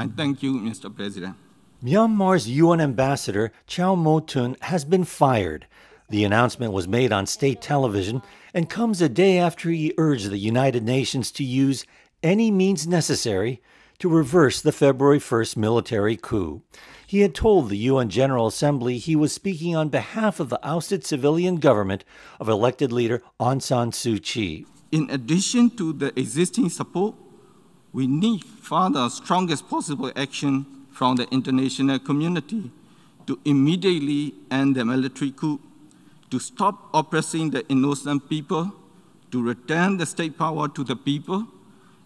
And thank you, Mr. President. Myanmar's UN ambassador, Kyaw Moe Tun, has been fired. The announcement was made on state television and comes a day after he urged the United Nations to use any means necessary to reverse the February 1st military coup. He had told the UN General Assembly he was speaking on behalf of the ousted civilian government of elected leader Aung San Suu Kyi. In addition to the existing support, we need further strongest possible action from the international community to immediately end the military coup, to stop oppressing the innocent people, to return the state power to the people,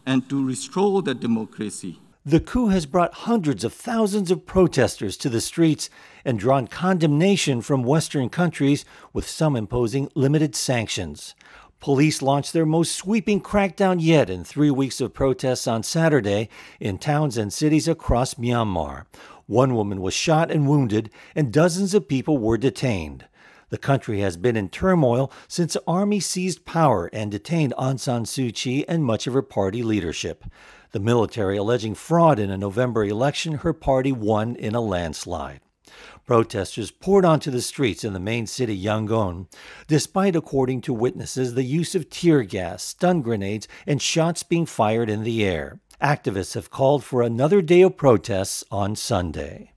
and to restore the democracy. The coup has brought hundreds of thousands of protesters to the streets and drawn condemnation from Western countries, with some imposing limited sanctions. Police launched their most sweeping crackdown yet in 3 weeks of protests on Saturday in towns and cities across Myanmar. One woman was shot and wounded, and dozens of people were detained. The country has been in turmoil since the army seized power and detained Aung San Suu Kyi and much of her party leadership. The military alleging fraud in a November election, her party won in a landslide. Protesters poured onto the streets in the main city, Yangon, despite, according to witnesses, the use of tear gas, stun grenades, and shots being fired in the air. Activists have called for another day of protests on Sunday.